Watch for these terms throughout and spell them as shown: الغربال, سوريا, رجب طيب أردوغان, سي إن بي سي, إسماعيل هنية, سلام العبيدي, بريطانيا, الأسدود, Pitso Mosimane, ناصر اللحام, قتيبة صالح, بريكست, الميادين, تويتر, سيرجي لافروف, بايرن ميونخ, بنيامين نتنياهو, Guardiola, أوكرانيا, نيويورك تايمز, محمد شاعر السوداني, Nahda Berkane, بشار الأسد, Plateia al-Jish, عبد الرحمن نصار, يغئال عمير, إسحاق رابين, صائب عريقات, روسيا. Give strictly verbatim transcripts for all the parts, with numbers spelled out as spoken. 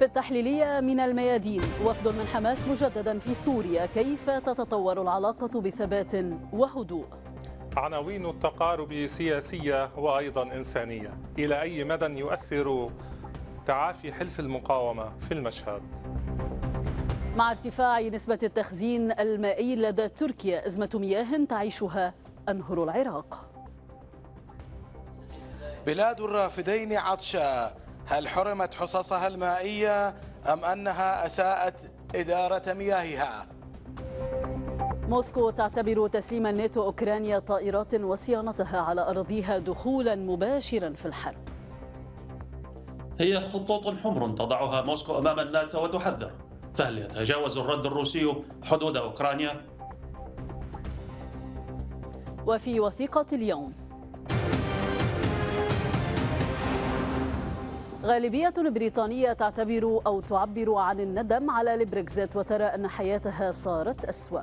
في التحليلية من الميادين، وفد من حماس مجددا في سوريا، كيف تتطور العلاقة بثبات وهدوء؟ عناوين التقارب سياسية وأيضا إنسانية، إلى أي مدى يؤثر تعافي حلف المقاومة في المشهد؟ مع ارتفاع نسبة التخزين المائي لدى تركيا، أزمة مياه تعيشها أنهر العراق. بلاد الرافدين عطشة، هل حرمت حصصها المائية أم أنها أساءت إدارة مياهها؟ موسكو تعتبر تسليم الناتو أوكرانيا طائرات وصيانتها على أراضيها دخولا مباشرا في الحرب. هي خطوط حمر تضعها موسكو أمام الناتو وتحذر، فهل يتجاوز الرد الروسي حدود أوكرانيا؟ وفي وثيقة اليوم، غالبية بريطانية تعتبر أو تعبر عن الندم على البريكست وترى أن حياتها صارت أسوأ.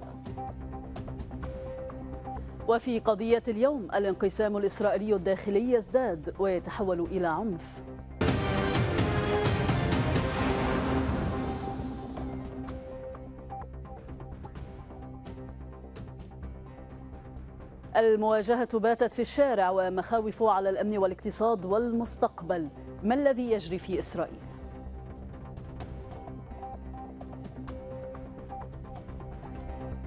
وفي قضية اليوم، الانقسام الإسرائيلي الداخلي يزداد ويتحول إلى عنف. المواجهة باتت في الشارع ومخاوف على الأمن والاقتصاد والمستقبل، ما الذي يجري في إسرائيل؟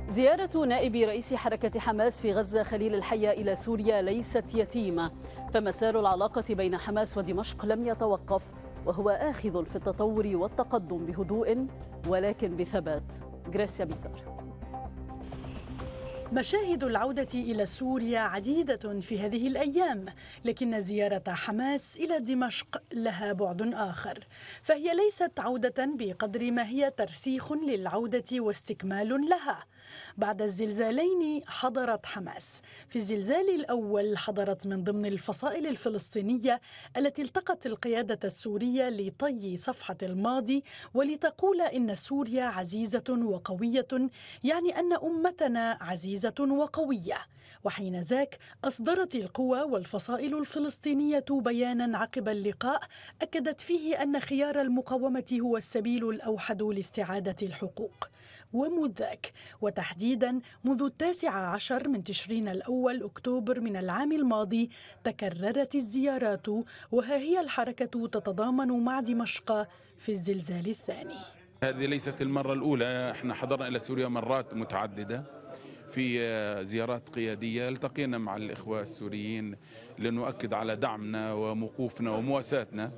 زيارة نائب رئيس حركة حماس في غزة خليل الحية إلى سوريا ليست يتيمة، فمسار العلاقة بين حماس ودمشق لم يتوقف، وهو آخذ في التطور والتقدم بهدوء ولكن بثبات. جراسيا بيتر. مشاهد العودة إلى سوريا عديدة في هذه الأيام، لكن زيارة حماس إلى دمشق لها بعد آخر، فهي ليست عودة بقدر ما هي ترسيخ للعودة واستكمال لها. بعد الزلزالين حضرت حماس. في الزلزال الأول حضرت من ضمن الفصائل الفلسطينية التي التقت القيادة السورية لطي صفحة الماضي ولتقول إن سوريا عزيزة وقوية، يعني أن أمتنا عزيزة وقوية. وحين ذاك أصدرت القوى والفصائل الفلسطينية بيانا عقب اللقاء أكدت فيه أن خيار المقاومة هو السبيل الأوحد لاستعادة الحقوق. ومذ ذاك وتحديدا منذ التاسع عشر من تشرين الأول أكتوبر من العام الماضي تكررت الزيارات، وها هي الحركة تتضامن مع دمشق في الزلزال الثاني. هذه ليست المرة الأولى، احنا حضرنا إلى سوريا مرات متعددة في زيارات قيادية، التقينا مع الإخوة السوريين لنؤكد على دعمنا وموقوفنا ومواساتنا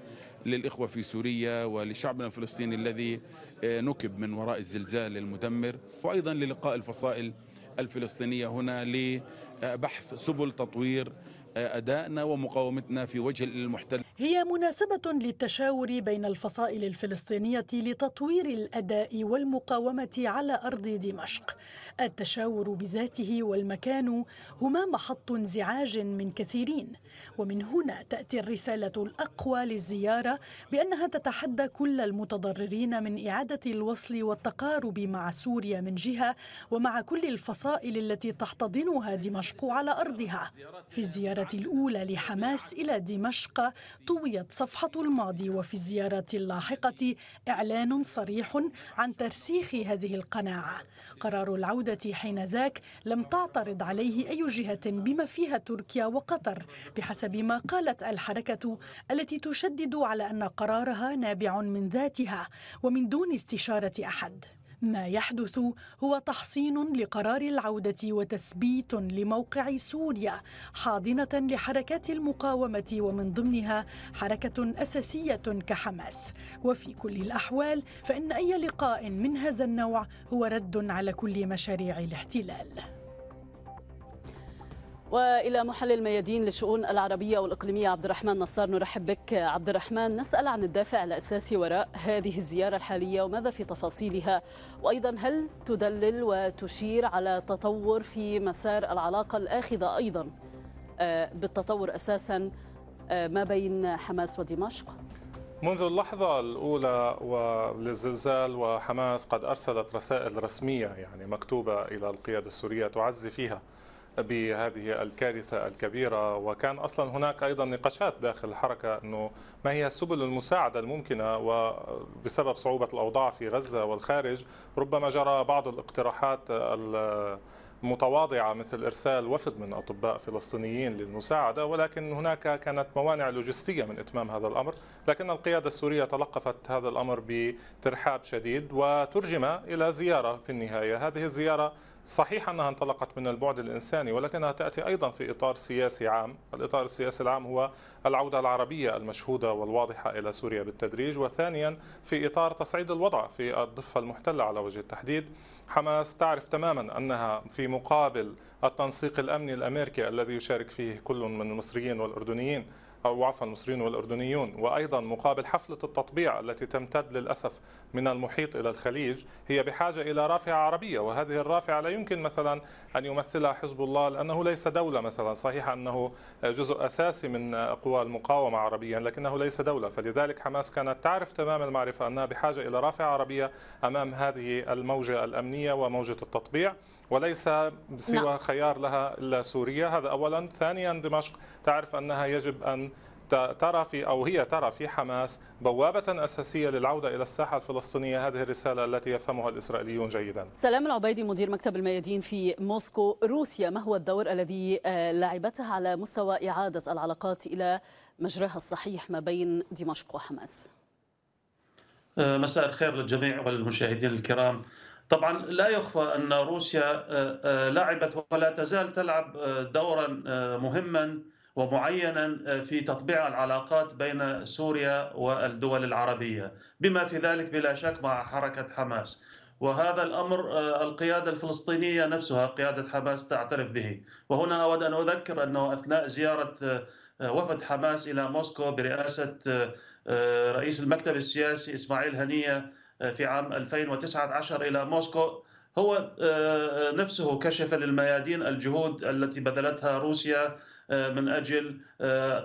للإخوة في سوريا ولشعبنا الفلسطيني الذي نكب من وراء الزلزال المدمر، وأيضا للقاء الفصائل الفلسطينية هنا لبحث سبل تطوير أدائنا ومقاومتنا في وجه المحتل. هي مناسبة للتشاور بين الفصائل الفلسطينية لتطوير الأداء والمقاومة على أرض دمشق. التشاور بذاته والمكان هما محط انزعاج من كثيرين، ومن هنا تأتي الرسالة الأقوى للزيارة بأنها تتحدى كل المتضررين من إعادة الوصل والتقارب مع سوريا من جهة، ومع كل الفصائل التي تحتضنها دمشق على أرضها. في الزيارة الأولى لحماس إلى دمشق طويت صفحة الماضي، وفي الزيارة اللاحقة إعلان صريح عن ترسيخ هذه القناعة. قرار العودة حين ذاك لم تعترض عليه أي جهة بما فيها تركيا وقطر، بحسب ما قالت الحركة التي تشدد على أن قرارها نابع من ذاتها ومن دون استشارة أحد. ما يحدث هو تحصين لقرار العودة وتثبيت لموقع سوريا حاضنة لحركات المقاومة ومن ضمنها حركة أساسية كحماس. وفي كل الأحوال فإن أي لقاء من هذا النوع هو رد على كل مشاريع الاحتلال. وإلى محل الميادين للشؤون العربية والإقليمية عبد الرحمن نصار. نرحب بك عبد الرحمن، نسأل عن الدافع الأساسي وراء هذه الزيارة الحالية وماذا في تفاصيلها، وأيضا هل تدلل وتشير على تطور في مسار العلاقة الآخذة أيضا بالتطور أساسا ما بين حماس ودمشق؟ منذ اللحظة الأولى وللزلزال وحماس قد أرسلت رسائل رسمية يعني مكتوبة إلى القيادة السورية تعزي فيها بهذه الكارثة الكبيرة. وكان أصلا هناك أيضا نقاشات داخل الحركة أنه ما هي سبل المساعدة الممكنة، وبسبب صعوبة الأوضاع في غزة والخارج ربما جرى بعض الاقتراحات المتواضعة مثل إرسال وفد من أطباء فلسطينيين للمساعدة، ولكن هناك كانت موانع لوجستية من إتمام هذا الأمر. لكن القيادة السورية تلقفت هذا الأمر بترحاب شديد وترجم إلى زيارة في النهاية. هذه الزيارة صحيح أنها انطلقت من البعد الإنساني، ولكنها تأتي أيضا في إطار سياسي عام. الإطار السياسي العام هو العودة العربية المشهودة والواضحة إلى سوريا بالتدريج، وثانيا في إطار تصعيد الوضع في الضفة المحتلة على وجه التحديد. حماس تعرف تماما أنها في مقابل التنسيق الأمني الأمريكي الذي يشارك فيه كل من المصريين والأردنيين أو عفوا المصريين والأردنيون، وأيضا مقابل حفلة التطبيع التي تمتد للأسف من المحيط إلى الخليج، هي بحاجة إلى رافعة عربية. وهذه الرافعة لا يمكن مثلا أن يمثلها حزب الله لأنه ليس دولة مثلا. صحيح أنه جزء أساسي من قوى المقاومة عربيا لكنه ليس دولة، فلذلك حماس كانت تعرف تمام المعرفة أنها بحاجة إلى رافعة عربية أمام هذه الموجة الأمنية وموجة التطبيع، وليس سوى خيار لها إلا سوريا. هذا أولا. ثانيا دمشق تعرف أنها يجب أن ترى في أو هي ترى في حماس بوابة أساسية للعودة إلى الساحة الفلسطينية. هذه الرسالة التي يفهمها الإسرائيليون جيدا. سلام العبيدي مدير مكتب الميادين في موسكو. روسيا ما هو الدور الذي لعبته على مستوى إعادة العلاقات إلى مجراها الصحيح ما بين دمشق وحماس؟ مساء الخير للجميع والمشاهدين الكرام. طبعا لا يخفى أن روسيا لعبت ولا تزال تلعب دورا مهما ومعينا في تطبيع العلاقات بين سوريا والدول العربية، بما في ذلك بلا شك مع حركة حماس. وهذا الأمر القيادة الفلسطينية نفسها قيادة حماس تعترف به. وهنا أود أن أذكر أنه أثناء زيارة وفد حماس إلى موسكو برئاسة رئيس المكتب السياسي إسماعيل هنية في عام ألفين وتسعة عشر إلى موسكو، هو نفسه كشف للميادين الجهود التي بذلتها روسيا من أجل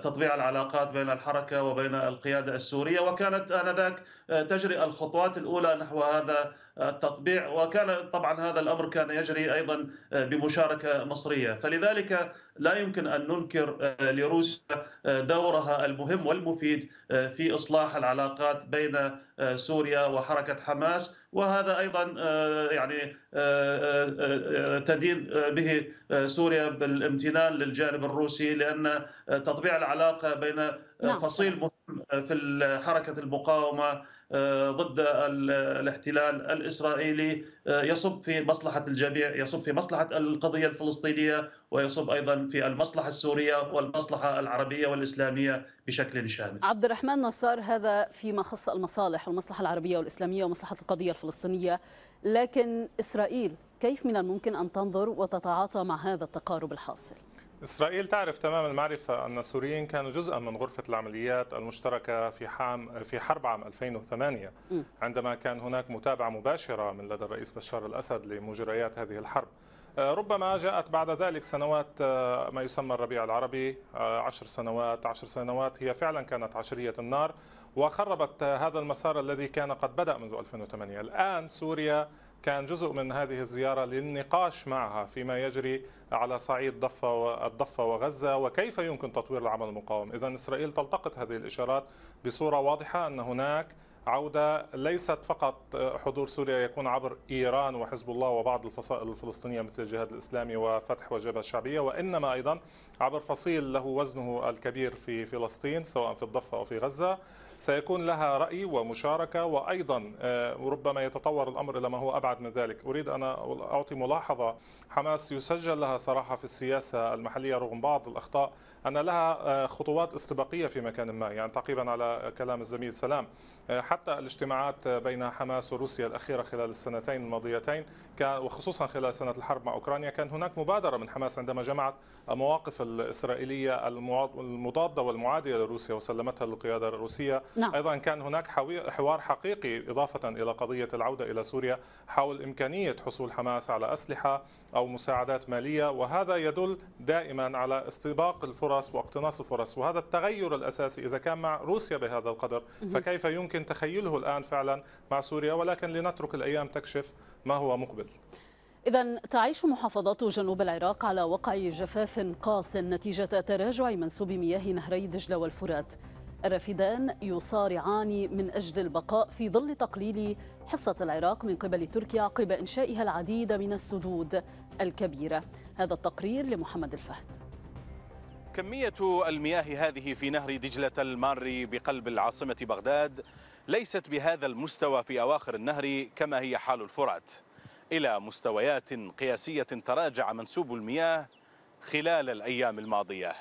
تطبيع العلاقات بين الحركة وبين القيادة السورية، وكانت آنذاك تجري الخطوات الأولى نحو هذا التطبيع. وكان طبعا هذا الأمر كان يجري أيضا بمشاركة مصرية، فلذلك لا يمكن أن ننكر لروسيا دورها المهم والمفيد في إصلاح العلاقات بين سوريا وحركة حماس. وهذا أيضا يعني تدين به سوريا بالامتنان للجانب الروسي، لأن تطبيع العلاقة بين فصيل مهم في حركة المقاومة ضد الاحتلال الإسرائيلي يصب في مصلحة الجميع، يصب في مصلحة القضية الفلسطينية ويصب أيضا في المصلحة السورية والمصلحة العربية والإسلامية بشكل شامل. عبد الرحمن نصار، هذا فيما خص المصالح والمصلحة العربية والإسلامية ومصلحة القضية الفلسطينية، لكن إسرائيل كيف من الممكن أن تنظر وتتعاطى مع هذا التقارب الحاصل؟ إسرائيل تعرف تمام المعرفة أن السوريين كانوا جزءا من غرفة العمليات المشتركة في حام في حرب عام ألفين وثمانية، عندما كان هناك متابعة مباشرة من لدى الرئيس بشار الأسد لمجريات هذه الحرب. ربما جاءت بعد ذلك سنوات ما يسمى الربيع العربي، عشر سنوات عشر سنوات هي فعلا كانت عشرية النار وخربت هذا المسار الذي كان قد بدأ منذ ألفين وثمانية. الآن سوريا كان جزء من هذه الزيارة للنقاش معها فيما يجري على صعيد الضفة وغزة وكيف يمكن تطوير العمل المقاوم. إذن إسرائيل تلتقط هذه الإشارات بصورة واضحة أن هناك عودة ليست فقط حضور سوريا يكون عبر إيران وحزب الله وبعض الفصائل الفلسطينية مثل الجهاد الإسلامي وفتح والجبهة الشعبية، وإنما أيضا عبر فصيل له وزنه الكبير في فلسطين سواء في الضفة أو في غزة، سيكون لها رأي ومشاركة. وأيضا ربما يتطور الأمر إلى ما هو أبعد من ذلك. أريد أن أعطي ملاحظة، حماس يسجل لها صراحة في السياسة المحلية رغم بعض الأخطاء أن لها خطوات استباقية في مكان ما، يعني تعقيبا على كلام الزميل سلام، حتى الاجتماعات بين حماس وروسيا الأخيرة خلال السنتين الماضيتين وخصوصا خلال سنة الحرب مع أوكرانيا كان هناك مبادرة من حماس عندما جمعت المواقف الإسرائيلية المضادة والمعادية لروسيا وسلمتها للقيادة الروسية. نعم. أيضا كان هناك حوار حقيقي إضافة إلى قضية العودة إلى سوريا حول إمكانية حصول حماس على أسلحة أو مساعدات مالية، وهذا يدل دائما على استباق الفرص واقتناص الفرص. وهذا التغير الأساسي إذا كان مع روسيا بهذا القدر فكيف يمكن تخيله الآن فعلا مع سوريا؟ ولكن لنترك الأيام تكشف ما هو مقبل. إذن تعيش محافظات جنوب العراق على وقع جفاف قاس نتيجة تراجع منسوب مياه نهري دجلة والفرات. الرافدان يصارعان من أجل البقاء في ظل تقليل حصة العراق من قبل تركيا عقب إنشائها العديد من السدود الكبيرة. هذا التقرير لمحمد الفهد. كمية المياه هذه في نهر دجلة الماري بقلب العاصمة بغداد ليست بهذا المستوى في أواخر النهر كما هي حال الفرات، إلى مستويات قياسية تراجع منسوب المياه خلال الأيام الماضية.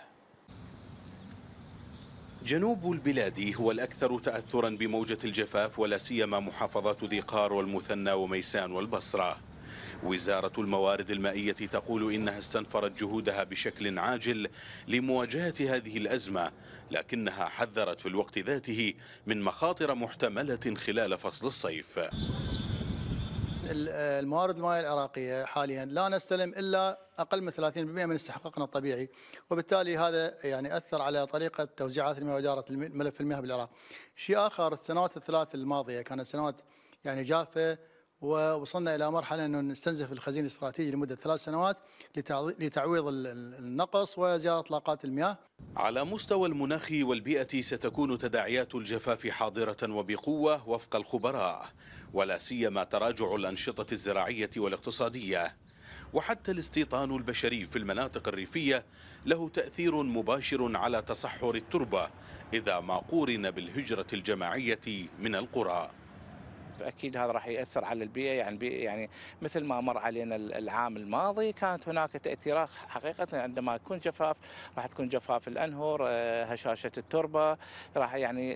جنوب البلاد هو الأكثر تأثرا بموجة الجفاف، ولا سيما محافظات ذي قار والمثنى وميسان والبصرة. وزارة الموارد المائية تقول إنها استنفرت جهودها بشكل عاجل لمواجهة هذه الأزمة، لكنها حذرت في الوقت ذاته من مخاطر محتملة خلال فصل الصيف. الموارد المائية العراقية حاليا لا نستلم إلا أقل من ثلاثين بالمئة من استحقاقنا الطبيعي، وبالتالي هذا يعني أثر على طريقة توزيعات المياه وإدارة ملف المياه بالعراق. شيء آخر، السنوات الثلاث الماضية كانت سنوات يعني جافة، ووصلنا إلى مرحلة أنه نستنزف الخزين الاستراتيجي لمدة ثلاث سنوات لتعويض النقص وزيادة إطلاقات المياه. على مستوى المناخ والبيئة ستكون تداعيات الجفاف حاضرة وبقوة وفق الخبراء، ولا سيما تراجع الأنشطة الزراعية والاقتصادية، وحتى الاستيطان البشري في المناطق الريفية له تأثير مباشر على تصحر التربة إذا ما قورن بالهجرة الجماعية من القرى. أكيد هذا راح يأثر على البيئة، يعني بيئة يعني مثل ما مر علينا العام الماضي كانت هناك تأثيرات حقيقة. عندما يكون جفاف راح تكون جفاف الأنهر، هشاشة التربة، راح يعني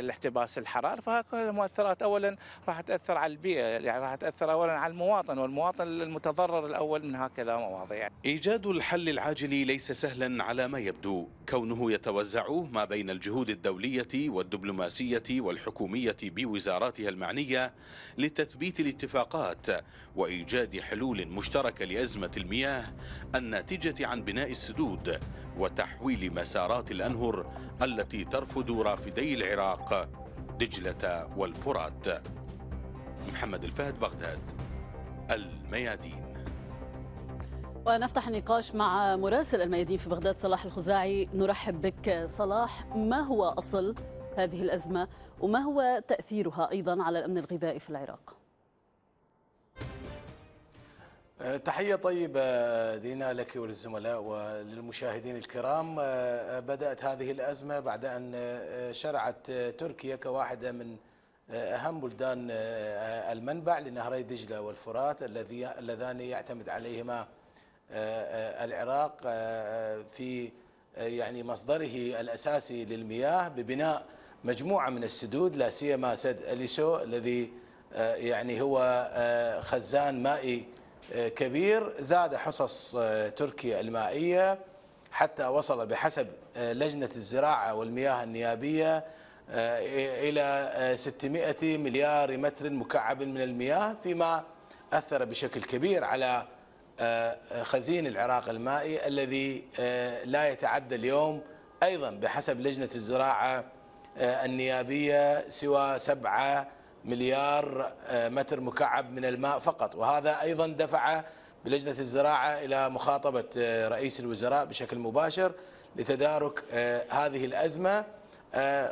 الاحتباس الحراري، فهذه المؤثرات أولا راح تأثر على البيئة، يعني راح تأثر أولا على المواطن، والمواطن المتضرر الأول من هكذا مواضيع. إيجاد الحل العاجل ليس سهلا على ما يبدو، كونه يتوزع ما بين الجهود الدولية والدبلوماسية والحكومية بوزاراتها المعنية لتثبيت الاتفاقات وإيجاد حلول مشتركة لأزمة المياه الناتجة عن بناء السدود وتحويل مسارات الأنهر التي ترفد رافدي العراق دجلة والفرات. محمد الفهد، بغداد، الميادين. ونفتح النقاش مع مراسل الميادين في بغداد صلاح الخزاعي. نرحب بك صلاح. ما هو أصل هذه الأزمة وما هو تأثيرها أيضا على الأمن الغذائي في العراق؟ تحية طيبة دينا لك وللزملاء وللمشاهدين الكرام. بدأت هذه الأزمة بعد أن شرعت تركيا كواحدة من أهم بلدان المنبع لنهري دجلة والفرات اللذان يعتمد عليهما العراق في يعني مصدره الأساسي للمياه، ببناء مجموعة من السدود، لا سيما سد أليسو الذي يعني هو خزان مائي كبير. زاد حصص تركيا المائية حتى وصل بحسب لجنة الزراعة والمياه النيابية إلى ستمئة مليار متر مكعب من المياه، فيما أثر بشكل كبير على خزين العراق المائي الذي لا يتعدى اليوم أيضا بحسب لجنة الزراعة النيابية سوى سبعة مليار متر مكعب من الماء فقط. وهذا أيضا دفع بلجنة الزراعة إلى مخاطبة رئيس الوزراء بشكل مباشر لتدارك هذه الأزمة.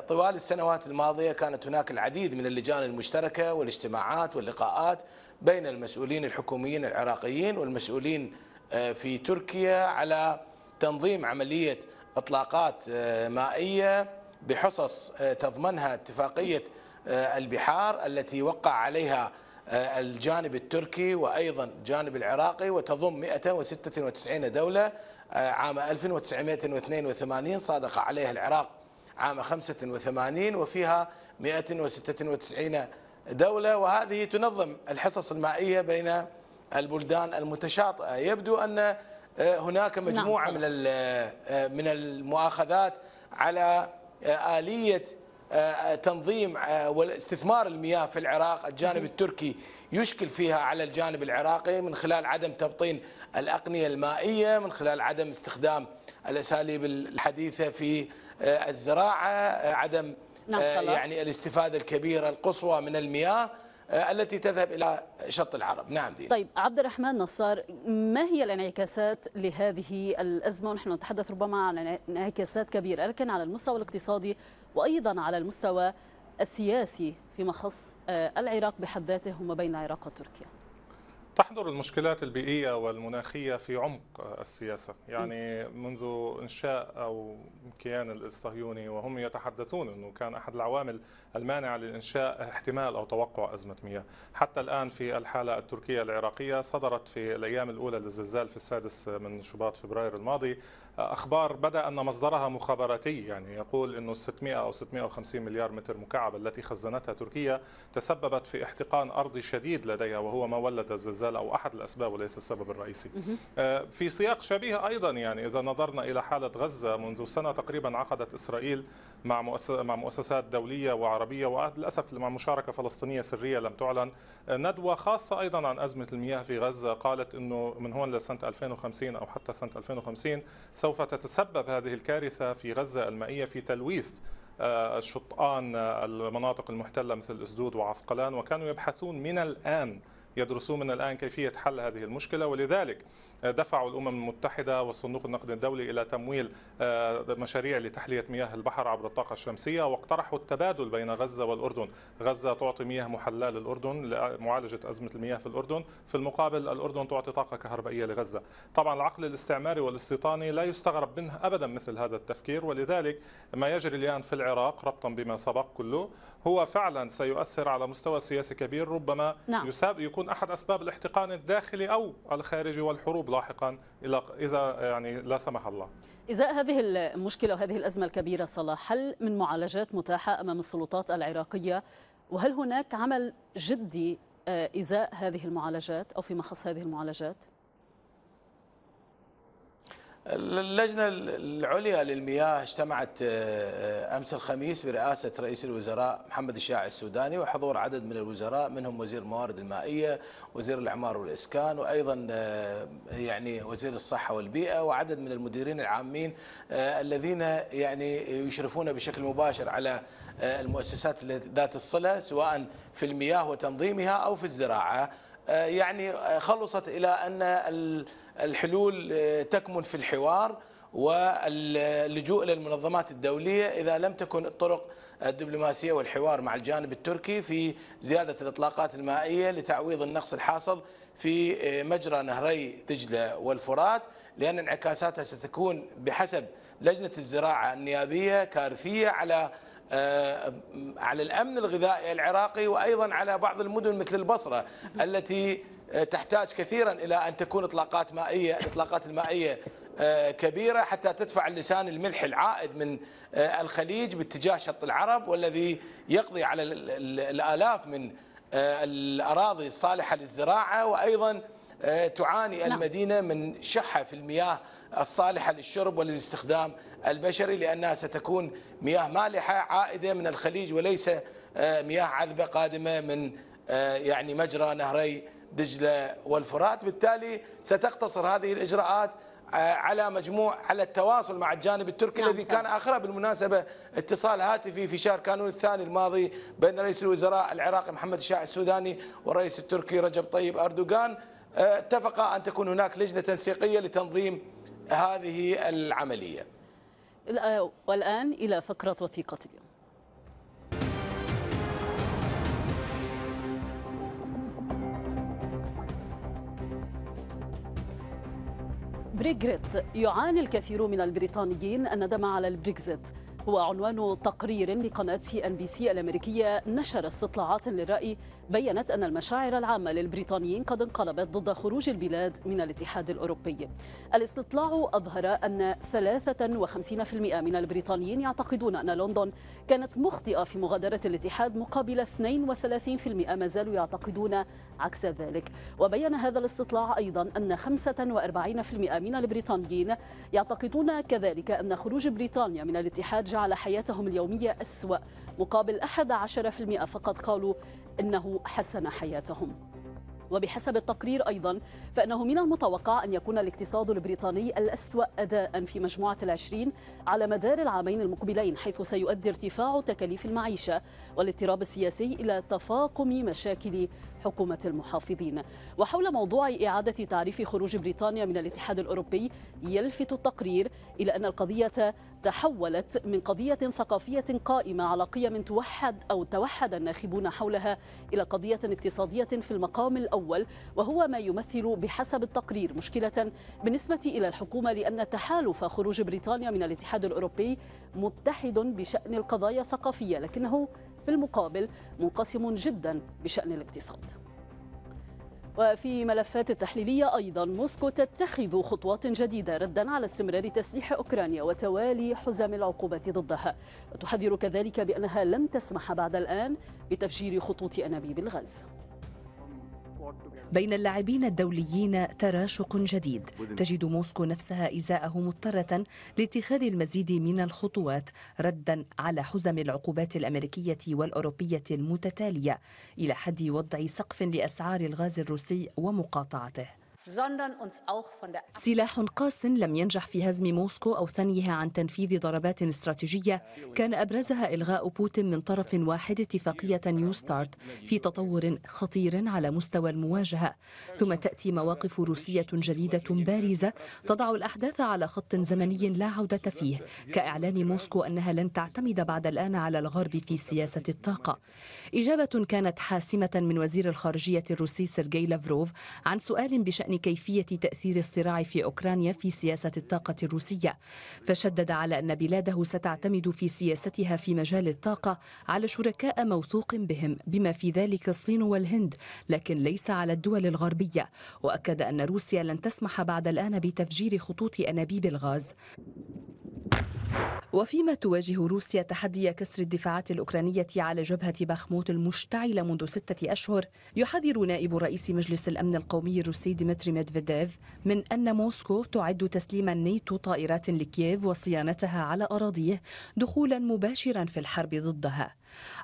طوال السنوات الماضية كانت هناك العديد من اللجان المشتركة والاجتماعات واللقاءات بين المسؤولين الحكوميين العراقيين والمسؤولين في تركيا على تنظيم عملية إطلاقات مائية بحصص تضمنها اتفاقية البحار التي وقع عليها الجانب التركي وأيضا الجانب العراقي، وتضم مئة وستة وتسعين دولة. عام ألف وتسعمئة واثنين وثمانين صادق عليها العراق عام خمسة وثمانين، وفيها مئة وستة وتسعين دولة، وهذه تنظم الحصص المائية بين البلدان المتشاطئة. يبدو أن هناك مجموعة من من المؤاخذات على آلية تنظيم واستثمار المياه في العراق. الجانب التركي يشكل فيها على الجانب العراقي من خلال عدم تبطين الأقنية المائية، من خلال عدم استخدام الأساليب الحديثة في الزراعة، عدم يعني الاستفادة الكبيرة القصوى من المياه. التي تذهب إلى شط العرب. نعم دي. طيب عبد الرحمن نصار، ما هي الانعكاسات لهذه الأزمة؟ ونحن نتحدث ربما عن انعكاسات كبيرة، لكن على المستوى الاقتصادي وأيضا على المستوى السياسي فيما خص العراق بحد ذاته وما بين العراق وتركيا. تحضر المشكلات البيئية والمناخية في عمق السياسة، يعني منذ إنشاء أو كيان الصهيوني وهم يتحدثون أنه كان أحد العوامل المانعة لإنشاء احتمال أو توقع أزمة مياه. حتى الآن في الحالة التركية العراقية صدرت في الأيام الأولى للزلزال في السادس من شباط فبراير الماضي أخبار بدأ أن مصدرها مخابراتي، يعني يقول أنه ستمئة أو ستمئة وخمسين مليار متر مكعب التي خزنتها تركيا تسببت في احتقان أرضي شديد لديها، وهو ما ولد الزلزال أو أحد الأسباب وليس السبب الرئيسي. في سياق شبيه أيضا، يعني إذا نظرنا إلى حالة غزة منذ سنة تقريبا عقدت إسرائيل مع مؤسسات دولية وعربية وللأسف مع مشاركة فلسطينية سرية لم تعلن ندوة خاصة أيضا عن أزمة المياه في غزة، قالت أنه من هون لسنة ألفين وخمسين أو حتى سنة ألفين وخمسين سوف تتسبب هذه الكارثة في غزة المائية في تلويث الشطآن المناطق المحتلة مثل الأسدود وعسقلان، وكانوا يبحثون من الآن يدرسون من الآن كيفية حل هذه المشكلة، ولذلك دفعوا الأمم المتحدة والصندوق النقدي الدولي إلى تمويل مشاريع لتحلية مياه البحر عبر الطاقة الشمسية، واقترحوا التبادل بين غزة والأردن. غزة تعطي مياه محلاة للأردن لمعالجة أزمة المياه في الأردن، في المقابل الأردن تعطي طاقة كهربائية لغزة. طبعا العقل الاستعماري والاستيطاني لا يستغرب منه أبدا مثل هذا التفكير، ولذلك ما يجري الآن في العراق ربطا بما سبق كله هو فعلا سيؤثر على مستوى سياسي كبير، ربما نعم. يساب يكون أحد أسباب الاحتقان الداخلي أو الخارجي والحروب لاحقا إذا يعني لا سمح الله. إزاء هذه المشكلة وهذه الأزمة الكبيرة صلاح، هل من معالجات متاحة أمام السلطات العراقية؟ وهل هناك عمل جدي إزاء هذه المعالجات أو فيما خص هذه المعالجات؟ اللجنة العليا للمياه اجتمعت أمس الخميس برئاسة رئيس الوزراء محمد شاعر السوداني وحضور عدد من الوزراء، منهم وزير الموارد المائية، وزير الإعمار والإسكان، وأيضا يعني وزير الصحة والبيئة، وعدد من المديرين العامين الذين يعني يشرفون بشكل مباشر على المؤسسات ذات الصلة سواء في المياه وتنظيمها أو في الزراعة. يعني خلصت إلى أن الحلول تكمن في الحوار واللجوء إلى المنظمات الدولية إذا لم تكن الطرق الدبلوماسية والحوار مع الجانب التركي في زيادة الإطلاقات المائية لتعويض النقص الحاصل في مجرى نهري دجلة والفرات، لأن انعكاساتها ستكون بحسب لجنة الزراعة النيابية كارثية على على الأمن الغذائي العراقي، وأيضا على بعض المدن مثل البصرة التي تحتاج كثيرا إلى أن تكون إطلاقات مائية إطلاقات المائية كبيرة حتى تدفع اللسان الملح العائد من الخليج باتجاه شط العرب، والذي يقضي على الآلاف من الأراضي الصالحة للزراعة. وأيضا تعاني المدينة من شحة في المياه الصالحة للشرب وللاستخدام البشري، لأنها ستكون مياه مالحة عائدة من الخليج وليس مياه عذبة قادمة من يعني مجرى نهري دجلة والفرات. بالتالي ستقتصر هذه الإجراءات على مجموع على التواصل مع الجانب التركي نعم الذي كان آخرها بالمناسبة اتصال هاتفي في شهر كانون الثاني الماضي بين رئيس الوزراء العراقي محمد شاعر السوداني والرئيس التركي رجب طيب أردوغان، اتفقا أن تكون هناك لجنة تنسيقية لتنظيم هذه العملية. والآن إلى فقرة وثيقة اليوم. بريكست، يعاني الكثير من البريطانيين الندم على البريكست، هو عنوان تقرير لقناة سي إن بي سي الأمريكية نشر استطلاعات للرأي بيّنت أن المشاعر العامة للبريطانيين قد انقلبت ضد خروج البلاد من الاتحاد الأوروبي. الاستطلاع أظهر أن ثلاثة وخمسين بالمئة من البريطانيين يعتقدون أن لندن كانت مخطئة في مغادرة الاتحاد، مقابل اثنين وثلاثين بالمئة ما زالوا يعتقدون عكس ذلك. وبيّن هذا الاستطلاع أيضا أن خمسة وأربعين بالمئة من البريطانيين يعتقدون كذلك أن خروج بريطانيا من الاتحاد جعل حياتهم اليومية أسوأ، مقابل أحد عشر بالمئة فقط قالوا إنه حسن حياتهم. وبحسب التقرير أيضا فإنه من المتوقع أن يكون الاقتصاد البريطاني الأسوأ أداء في مجموعة العشرين على مدار العامين المقبلين، حيث سيؤدي ارتفاع تكاليف المعيشة والاضطراب السياسي إلى تفاقم مشاكل حكومة المحافظين. وحول موضوع إعادة تعريف خروج بريطانيا من الاتحاد الأوروبي يلفت التقرير إلى أن القضية تحولت من قضية ثقافية قائمة على قيم توحد أو توحد الناخبون حولها إلى قضية اقتصادية في المقام الأول، وهو ما يمثل بحسب التقرير مشكلة بالنسبة إلى الحكومة، لأن تحالف خروج بريطانيا من الاتحاد الأوروبي متحد بشأن القضايا الثقافية، لكنه في المقابل منقسم جدا بشأن الاقتصاد. وفي ملفات التحليلية أيضا موسكو تتخذ خطوات جديدة ردا على استمرار تسليح أوكرانيا وتوالي حزم العقوبات ضدها، وتحذر كذلك بأنها لن تسمح بعد الآن بتفجير خطوط أنابيب الغاز. بين اللاعبين الدوليين تراشق جديد، تجد موسكو نفسها إزاءه مضطرة لاتخاذ المزيد من الخطوات ردا على حزم العقوبات الأمريكية والأوروبية المتتالية إلى حد وضع سقف لأسعار الغاز الروسي ومقاطعته. سلاح قاس لم ينجح في هزم موسكو أو ثنيها عن تنفيذ ضربات استراتيجية كان أبرزها إلغاء بوتين من طرف واحد اتفاقية نيو ستارت في تطور خطير على مستوى المواجهة، ثم تأتي مواقف روسية جديدة بارزة تضع الأحداث على خط زمني لا عودة فيه، كإعلان موسكو أنها لن تعتمد بعد الآن على الغرب في سياسة الطاقة. إجابة كانت حاسمة من وزير الخارجية الروسي سيرجي لافروف عن سؤال بشأن كيفية تأثير الصراع في أوكرانيا في سياسة الطاقة الروسية، فشدد على أن بلاده ستعتمد في سياستها في مجال الطاقة على شركاء موثوق بهم بما في ذلك الصين والهند، لكن ليس على الدول الغربية، وأكد أن روسيا لن تسمح بعد الآن بتفجير خطوط أنابيب الغاز. وفيما تواجه روسيا تحدي كسر الدفاعات الأوكرانية على جبهة باخموت المشتعلة منذ ستة أشهر، يحذر نائب رئيس مجلس الأمن القومي الروسي ديمتري ميدفيديف من أن موسكو تعد تسليم الناتو طائرات لكييف وصيانتها على أراضيه دخولا مباشرا في الحرب ضدها.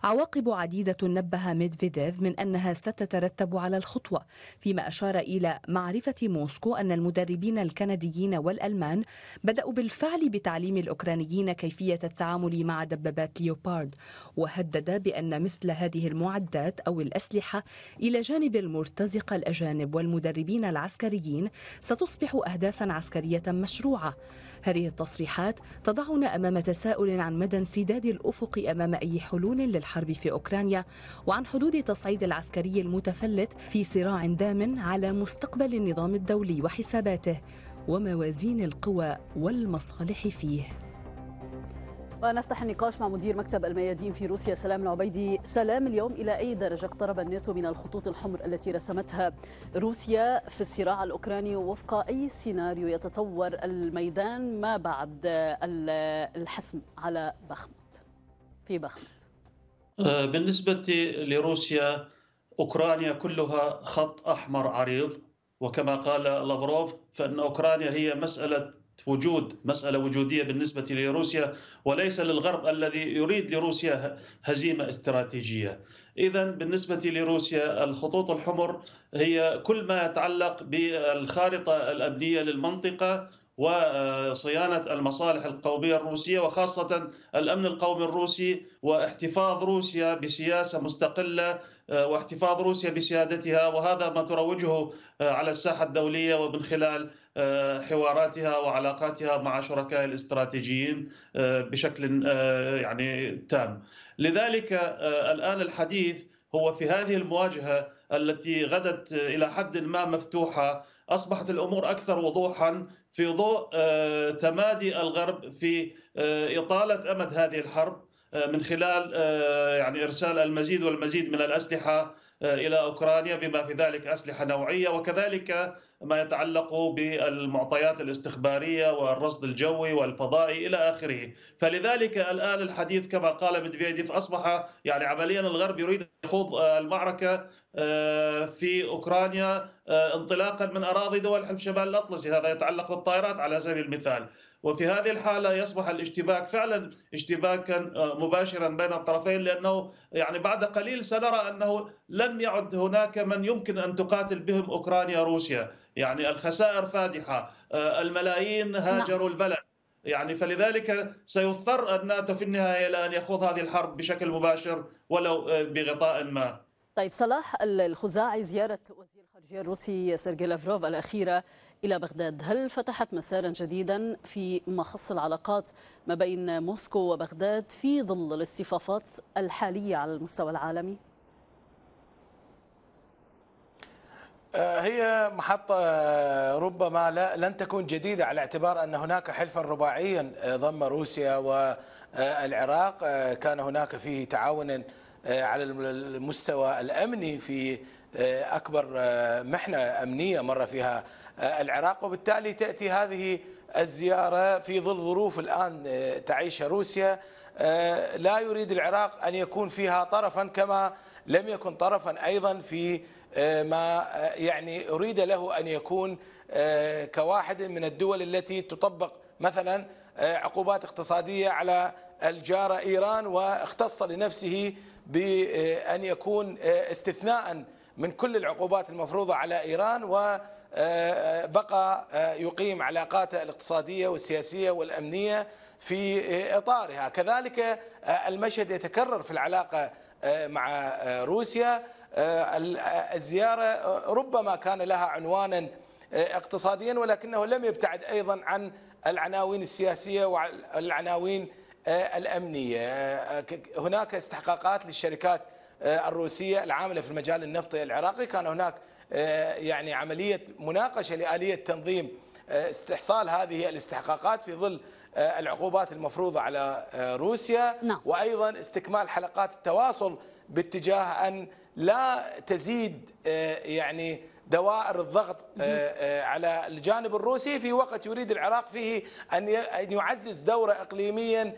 عواقب عديدة نبه ميدفيديف من أنها ستترتب على الخطوة، فيما أشار إلى معرفة موسكو أن المدربين الكنديين والألمان بدأوا بالفعل بتعليم الأوكرانيين كيفية التعامل مع دبابات ليوبارد، وهدد بأن مثل هذه المعدات أو الأسلحة إلى جانب المرتزقة الأجانب والمدربين العسكريين ستصبح أهدافا عسكرية مشروعة. هذه التصريحات تضعنا أمام تساؤل عن مدى انسداد الأفق أمام أي حلول للحرب في أوكرانيا، وعن حدود تصعيد العسكري المتفلت في صراع دام على مستقبل النظام الدولي وحساباته وموازين القوى والمصالح فيه. ونفتح النقاش مع مدير مكتب الميادين في روسيا سلام العبيدي. سلام، اليوم إلى أي درجة اقترب الناتو من الخطوط الحمر التي رسمتها روسيا في الصراع الأوكراني، ووفق أي سيناريو يتطور الميدان ما بعد الحسم على بخموت في بخموت؟ بالنسبة لروسيا أوكرانيا كلها خط أحمر عريض، وكما قال لافروف فإن أوكرانيا هي مسألة وجود مسألة وجودية بالنسبة لروسيا وليس للغرب الذي يريد لروسيا هزيمة استراتيجية. إذا بالنسبة لروسيا الخطوط الحمر هي كل ما يتعلق بالخارطة الأمنية للمنطقة وصيانة المصالح القومية الروسية وخاصة الأمن القومي الروسي، واحتفاظ روسيا بسياسة مستقلة واحتفاظ روسيا بسيادتها، وهذا ما تروجه على الساحة الدولية ومن خلال حواراتها وعلاقاتها مع شركائها الاستراتيجيين بشكل يعني تام. لذلك الآن الحديث هو في هذه المواجهة التي غدت إلى حد ما مفتوحة، أصبحت الأمور أكثر وضوحا في ضوء تمادي الغرب في إطالة أمد هذه الحرب من خلال يعني إرسال المزيد والمزيد من الأسلحة إلى أوكرانيا بما في ذلك أسلحة نوعية، وكذلك ما يتعلق بالمعطيات الاستخبارية والرصد الجوي والفضائي إلى آخره. فلذلك الآن الحديث كما قال ميدفيديف أصبح يعني عمليا الغرب يريد خوض المعركة في أوكرانيا انطلاقا من أراضي دول حلف شمال الأطلسي، هذا يتعلق بالطائرات على سبيل المثال. وفي هذه الحالة يصبح الاشتباك فعلا اشتباكا مباشرا بين الطرفين، لأنه يعني بعد قليل سنرى أنه لم يعد هناك من يمكن أن تقاتل بهم أوكرانيا روسيا، يعني الخسائر فادحة، الملايين هاجروا البلد، يعني فلذلك سيضطر الناتو في النهاية إلى أن يخوض هذه الحرب بشكل مباشر ولو بغطاء ما. طيب صلاح الخزاعي، زيارة وزير الخارجية الروسي سيرجي لافروف الأخيرة إلى بغداد، هل فتحت مسارا جديدا في مخص العلاقات ما بين موسكو وبغداد في ظل الاصطفافات الحالية على المستوى العالمي؟ هي محطة ربما لا لن تكون جديدة، على اعتبار أن هناك حلفا رباعيا ضم روسيا والعراق، كان هناك فيه تعاون على المستوى الأمني في أكبر محنة أمنية مر فيها العراق، وبالتالي تأتي هذه الزيارة في ظل ظروف الآن تعيشها روسيا. لا يريد العراق أن يكون فيها طرفا، كما لم يكن طرفا أيضا في ما يعني أريد له أن يكون كواحد من الدول التي تطبق مثلا عقوبات اقتصادية على الجارة إيران، واختص لنفسه بأن يكون استثناء من كل العقوبات المفروضة على إيران، وبقى يقيم علاقاته الاقتصادية والسياسية والأمنية في إطارها. كذلك المشهد يتكرر في العلاقة مع روسيا. الزيارة ربما كان لها عنوانا اقتصاديا، ولكنه لم يبتعد أيضا عن العناوين السياسية والعناوين الأمنية. هناك استحقاقات للشركات الروسية العاملة في المجال النفطي العراقي، كان هناك يعني عملية مناقشة لآلية تنظيم استحصال هذه الاستحقاقات في ظل العقوبات المفروضة على روسيا، وأيضا استكمال حلقات التواصل باتجاه أن لا تزيد يعني دوائر الضغط على الجانب الروسي في وقت يريد العراق فيه أن يعزز دوره إقليميا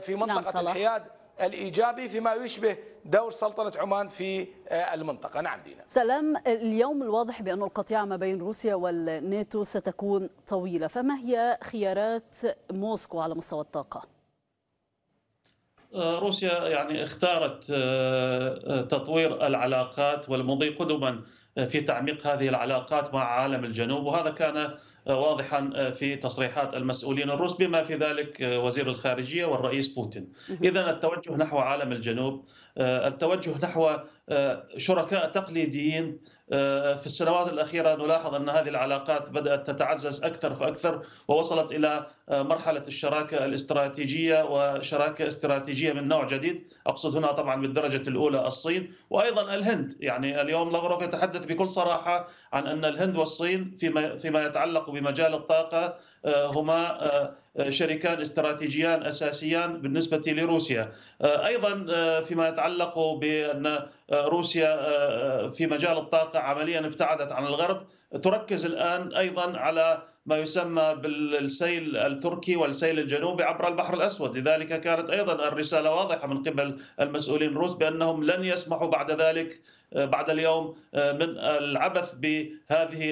في منطقة الحياد الإيجابي فيما يشبه دور سلطنة عمان في المنطقة. نعم دينا سلام، اليوم الواضح بأن القطيعة ما بين روسيا والناتو ستكون طويلة، فما هي خيارات موسكو على مستوى الطاقة؟ روسيا يعني اختارت تطوير العلاقات والمضي قدما في تعميق هذه العلاقات مع عالم الجنوب، وهذا كان واضحا في تصريحات المسؤولين الروس بما في ذلك وزير الخارجية والرئيس بوتين. إذن التوجه نحو عالم الجنوب، التوجه نحو شركاء تقليديين. في السنوات الأخيرة نلاحظ أن هذه العلاقات بدأت تتعزز أكثر فأكثر، ووصلت إلى مرحلة الشراكة الاستراتيجية، وشراكة استراتيجية من نوع جديد، أقصد هنا طبعا بالدرجة الأولى الصين وأيضا الهند. يعني اليوم لافروف يتحدث بكل صراحة عن أن الهند والصين فيما فيما يتعلق بمجال الطاقة هما شريكان استراتيجيان أساسيان بالنسبة لروسيا. أيضا فيما يتعلق بأن روسيا في مجال الطاقة عمليا ابتعدت عن الغرب، تركز الآن أيضا على ما يسمى بالسيل التركي والسيل الجنوبي عبر البحر الأسود. لذلك كانت أيضا الرسالة واضحة من قبل المسؤولين الروس بأنهم لن يسمحوا بعد ذلك بعد اليوم من العبث بهذه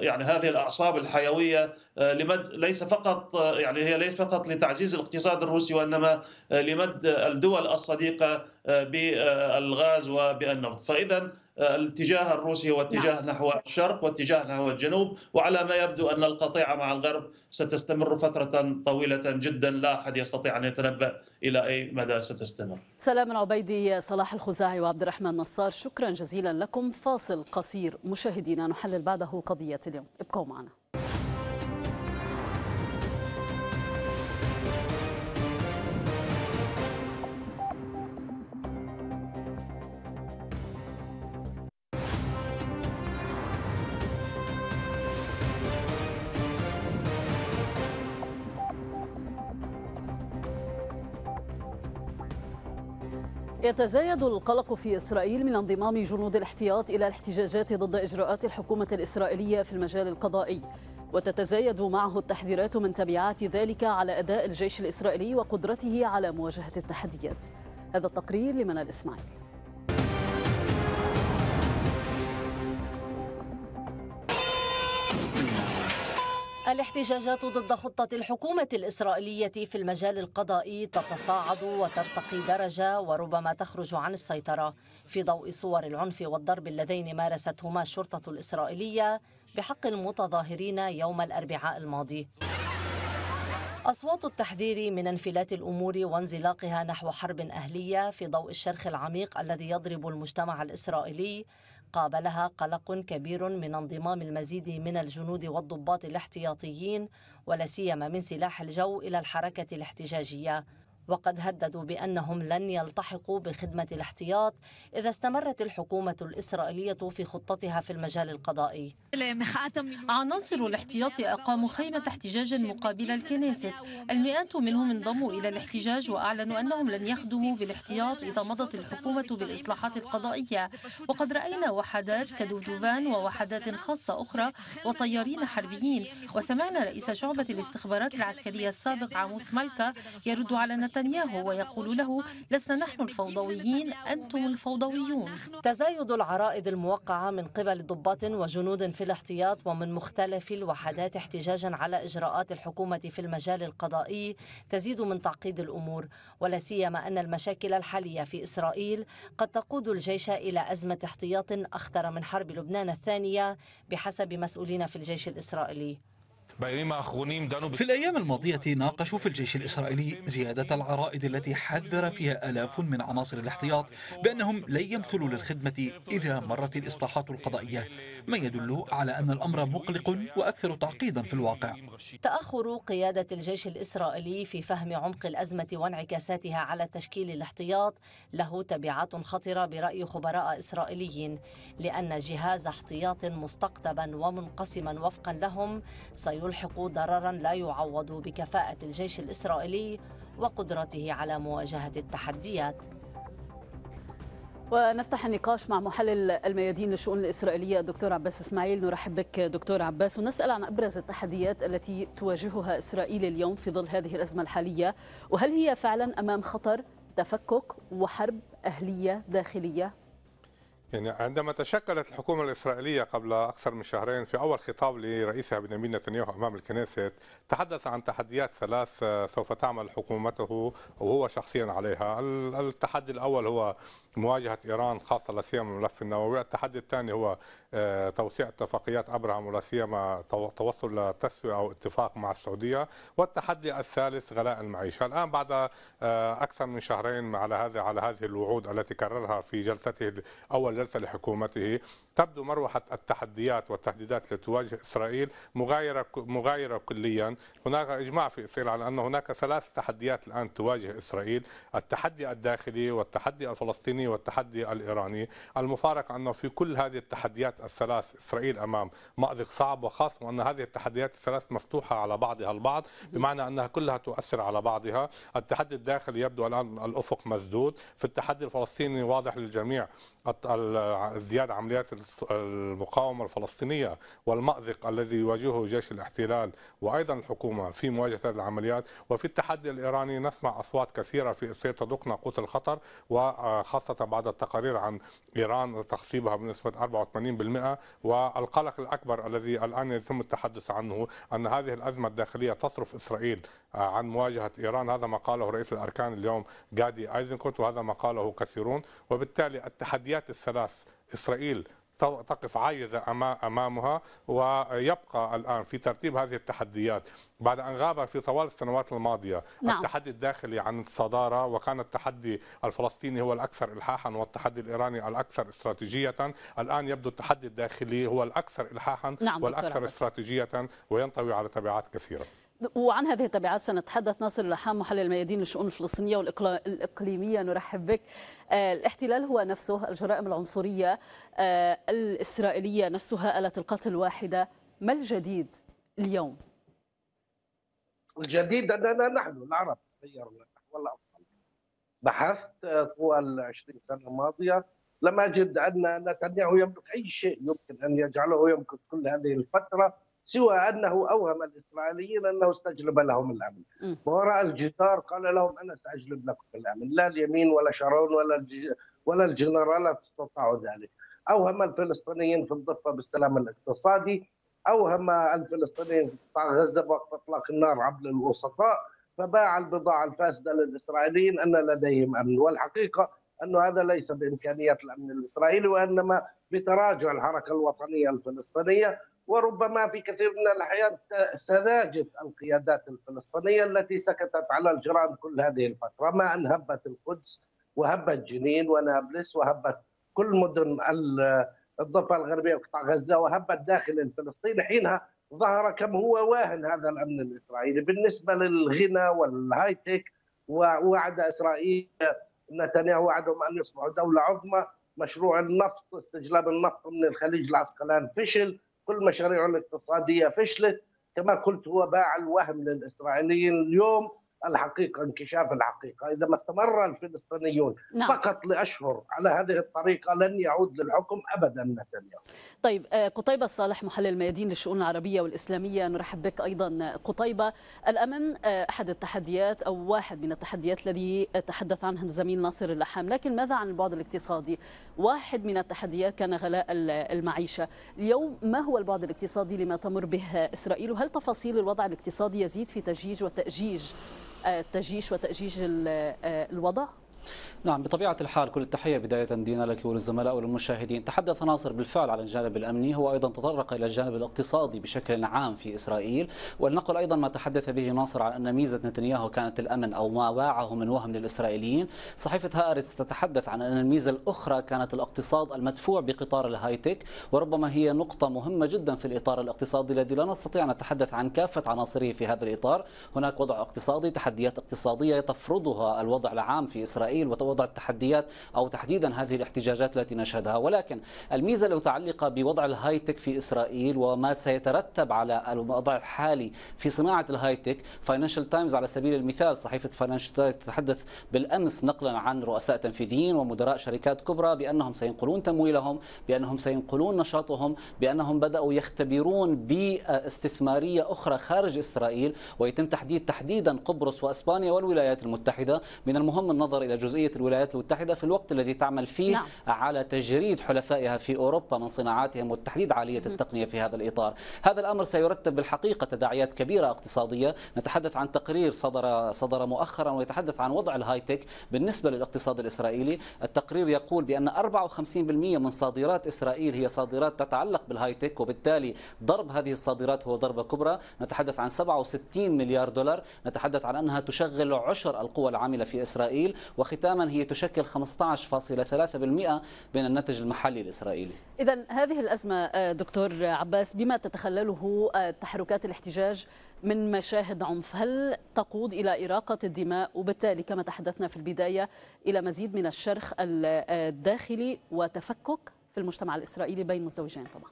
يعني هذه الأعصاب الحيوية لمد ليس فقط يعني هي ليس فقط لتعزيز الاقتصاد الروسي، وإنما لمد الدول الصديقة بالغاز وبالنفط. فإذا الاتجاه الروسي هو اتجاه نحو الشرق واتجاه نحو الجنوب، وعلى ما يبدو أن القطيعة مع الغرب ستستمر فترة طويلة جدا، لا أحد يستطيع أن يتنبأ إلى أي مدى ستستمر. سلام العبيدي، صلاح الخزاعي وعبد الرحمن نصار، شكرا جزيلا لكم. فاصل قصير مشاهدينا، نحلل بعده قضية اليوم، ابقوا معنا. يتزايد القلق في إسرائيل من انضمام جنود الاحتياط إلى الاحتجاجات ضد إجراءات الحكومة الإسرائيلية في المجال القضائي، وتتزايد معه التحذيرات من تبعات ذلك على أداء الجيش الإسرائيلي وقدرته على مواجهة التحديات. هذا التقرير لمنال إسماعيل. الاحتجاجات ضد خطة الحكومة الإسرائيلية في المجال القضائي تتصاعد وترتقي درجة وربما تخرج عن السيطرة في ضوء صور العنف والضرب اللذين مارستهما الشرطة الإسرائيلية بحق المتظاهرين يوم الأربعاء الماضي. أصوات التحذير من انفلات الأمور وانزلاقها نحو حرب أهلية في ضوء الشرخ العميق الذي يضرب المجتمع الإسرائيلي قابلها قلق كبير من انضمام المزيد من الجنود والضباط الاحتياطيين ولا سيما من سلاح الجو إلى الحركة الاحتجاجية، وقد هددوا بأنهم لن يلتحقوا بخدمة الاحتياط إذا استمرت الحكومة الإسرائيلية في خطتها في المجال القضائي. عناصر الاحتياط أقاموا خيمة احتجاج مقابل الكنيست، المئات منهم انضموا إلى الاحتجاج وأعلنوا أنهم لن يخدموا بالاحتياط إذا مضت الحكومة بالإصلاحات القضائية، وقد رأينا وحدات كدودوفان ووحدات خاصة أخرى وطيارين حربيين، وسمعنا رئيس شعبة الاستخبارات العسكرية السابق عموس ملكا يرد على نتنياهو ويقول له لسنا نحن الفوضويين أنتم الفوضويون. تزايد العرائض الموقعة من قبل ضباط وجنود في الاحتياط ومن مختلف الوحدات احتجاجا على إجراءات الحكومة في المجال القضائي تزيد من تعقيد الأمور، ولا سيما أن المشاكل الحالية في إسرائيل قد تقود الجيش إلى أزمة احتياط أخطر من حرب لبنان الثانية بحسب مسؤولين في الجيش الإسرائيلي. في الأيام الماضية ناقشوا في الجيش الإسرائيلي زيادة العرائض التي حذر فيها آلاف من عناصر الاحتياط بأنهم لن يمثلوا للخدمة إذا مرت الإصلاحات القضائية، ما يدل على أن الأمر مقلق وأكثر تعقيدا في الواقع. تأخر قيادة الجيش الإسرائيلي في فهم عمق الأزمة وانعكاساتها على تشكيل الاحتياط له تبعات خطرة برأي خبراء إسرائيليين، لأن جهاز احتياط مستقطبا ومنقسما وفقا لهم سيرى يلحق ضررا لا يعوض بكفاءة الجيش الإسرائيلي وقدرته على مواجهة التحديات. ونفتح النقاش مع محلل الميادين للشؤون الإسرائيلية الدكتور عباس إسماعيل. نرحب بك دكتور عباس ونسأل عن أبرز التحديات التي تواجهها إسرائيل اليوم في ظل هذه الأزمة الحالية، وهل هي فعلا أمام خطر تفكك وحرب أهلية داخلية؟ يعني عندما تشكلت الحكومة الإسرائيلية قبل أكثر من شهرين في أول خطاب لرئيسها بنيامين نتنياهو أمام الكنيست تحدث عن تحديات ثلاث سوف تعمل حكومته وهو شخصيا عليها. التحدي الأول هو مواجهة إيران خاصة لا سيما الملف النووي، التحدي الثاني هو توسيع اتفاقيات أبرام ولا سيما توصل لتسوية أو اتفاق مع السعودية، والتحدي الثالث غلاء المعيشة. الآن بعد أكثر من شهرين على هذا على هذه الوعود التي كررها في جلسته أول جلسة لحكومته، تبدو مروحة التحديات والتهديدات التي تواجه إسرائيل مغايرة مغايرة كليا. هناك إجماع في إسرائيل على أن هناك ثلاث تحديات الآن تواجه إسرائيل: التحدي الداخلي والتحدي الفلسطيني والتحدي الإيراني. المفارقة أنه في كل هذه التحديات الثلاث إسرائيل أمام مأزق صعب وخاص، وأن هذه التحديات الثلاث مفتوحة على بعضها البعض بمعنى أنها كلها تؤثر على بعضها. التحدي الداخلي يبدو الآن الأفق مسدود، في التحدي الفلسطيني واضح للجميع زيادة عمليات المقاومة الفلسطينية والمأزق الذي يواجهه جيش الاحتلال وأيضا الحكومة في مواجهة هذه العمليات، وفي التحدي الإيراني نسمع أصوات كثيرة في إسرائيل تدق ناقوس الخطر، وخاصة بعد التقارير عن إيران تخصيبها بنسبة أربعة وثمانين بالمئة، والقلق الأكبر الذي الآن يتم التحدث عنه أن هذه الأزمة الداخلية تصرف إسرائيل عن مواجهة إيران. هذا ما قاله رئيس الأركان اليوم غادي ايزنكوت وهذا ما قاله كثيرون، وبالتالي التحديات الثلاث إسرائيل تقف عاجزة أمامها. ويبقى الآن في ترتيب هذه التحديات بعد أن غاب في طوال السنوات الماضية نعم. التحدي الداخلي عن الصدارة، وكان التحدي الفلسطيني هو الأكثر إلحاحا والتحدي الإيراني الأكثر استراتيجية. الآن يبدو التحدي الداخلي هو الأكثر إلحاحا نعم والأكثر استراتيجية وينطوي على تبعات كثيرة. وعن هذه التبعات سنتحدث. ناصر اللحام محلل الميادين للشؤون الفلسطينية والإقليمية، نرحب بك. الاحتلال هو نفسه، الجرائم العنصرية الإسرائيلية نفسها، آلة القتل واحدة، ما الجديد اليوم؟ الجديد أننا نحن العرب غيرنا نحو الأفضل. بحثت طوال عشرين سنة الماضية لم أجد أن نتنياهو يملك أي شيء يمكن أن يجعله يمكث كل هذه الفترة سوى أنه أوهم الإسرائيليين أنه استجلب لهم الأمن وراء الجدار، قال لهم أنا سأجلب لكم الأمن، لا اليمين ولا شارون ولا ولا الجنرالات استطاعوا ذلك. أوهم الفلسطينيين في الضفة بالسلام الاقتصادي، أوهم الفلسطينيين في قطاع غزة وقت إطلاق النار عبر الوسطاء، فباع البضاعة الفاسدة للإسرائيليين أن لديهم أمن، والحقيقة أن هذا ليس بإمكانيات الأمن الإسرائيلي، وإنما بتراجع الحركة الوطنية الفلسطينية، وربما في كثير من الأحيان سذاجة القيادات الفلسطينية التي سكتت على الجرائم كل هذه الفترة، مع أن هبت القدس وهبت جنين ونابلس وهبت كل مدن الضفة الغربية وقطاع غزة وهبت داخل الفلسطيني، حينها ظهر كم هو واهن هذا الأمن الإسرائيلي. بالنسبة للغنى والهايتك، ووعد إسرائيل نتنياهو وعدهم أن يصبحوا دولة عظمى، مشروع النفط استجلاب النفط من الخليج العسقلان فشل، كل مشاريعه الاقتصادية فشلت، كما قلت هو باع الوهم للإسرائيليين. اليوم الحقيقة انكشاف الحقيقة، إذا ما استمر الفلسطينيون نعم. فقط لأشهر على هذه الطريقة لن يعود للحكم أبدا نتنياهو. طيب قتيبة صالح محلل ميادين للشؤون العربية والإسلامية، نرحب بك أيضا قتيبة. الأمن أحد التحديات أو واحد من التحديات الذي تحدث عنها الزميل ناصر اللحام، لكن ماذا عن البعد الاقتصادي؟ واحد من التحديات كان غلاء المعيشة، اليوم ما هو البعد الاقتصادي لما تمر به إسرائيل، وهل تفاصيل الوضع الاقتصادي يزيد في تجيج وتأجيج التجيش وتأجيج الوضع؟ نعم بطبيعة الحال، كل التحية بداية دينا لك وللزملاء والمشاهدين. تحدث ناصر بالفعل عن الجانب الأمني، هو أيضا تطرق إلى الجانب الاقتصادي بشكل عام في إسرائيل، ولنقل أيضا ما تحدث به ناصر عن أن ميزة نتنياهو كانت الأمن أو ما باعه من وهم للإسرائيليين. صحيفة هآرتس تتحدث عن أن الميزة الأخرى كانت الاقتصاد المدفوع بقطار الهايتك، وربما هي نقطة مهمة جدا في الإطار الاقتصادي الذي لا نستطيع أن نتحدث عن كافة عناصره في هذا الإطار. هناك وضع اقتصادي، تحديات اقتصادية تفرضها الوضع العام في إسرائيل وتوضع التحديات أو تحديدا هذه الاحتجاجات التي نشهدها، ولكن الميزة المتعلقة بوضع الهايتك في إسرائيل وما سيترتب على الوضع الحالي في صناعة الهايتك. فاينانشال تايمز على سبيل المثال، صحيفة فاينانشال تايمز تتحدث بالأمس نقلا عن رؤساء تنفيذيين ومدراء شركات كبرى بأنهم سينقلون تمويلهم، بأنهم سينقلون نشاطهم، بأنهم بدأوا يختبرون بيئة استثمارية أخرى خارج إسرائيل، ويتم تحديد تحديدا قبرص وإسبانيا والولايات المتحدة. من المهم النظر إلى جزئية الولايات المتحدة في الوقت الذي تعمل فيه نعم. على تجريد حلفائها في أوروبا من صناعاتهم والتحديد عالية التقنية في هذا الإطار. هذا الأمر سيرتب بالحقيقة تداعيات كبيرة اقتصادية. نتحدث عن تقرير صدر صدر مؤخرا ويتحدث عن وضع الهايتك بالنسبة للاقتصاد الإسرائيلي. التقرير يقول بأن أربعة وخمسين بالمئة من صادرات إسرائيل هي صادرات تتعلق بالهايتك، وبالتالي ضرب هذه الصادرات هو ضربة كبرى. نتحدث عن سبعة وستين مليار دولار، نتحدث عن أنها تشغل عشر القوى العاملة في إسرائيل، وختاما هي تشكل خمسة عشر فاصلة ثلاثة بالمئة من الناتج المحلي الإسرائيلي. إذا هذه الأزمة دكتور عباس بما تتخلله تحركات الاحتجاج من مشاهد عنف، هل تقود إلى إراقة الدماء وبالتالي كما تحدثنا في البداية إلى مزيد من الشرخ الداخلي وتفكك في المجتمع الإسرائيلي بين مزدوجين؟ طبعا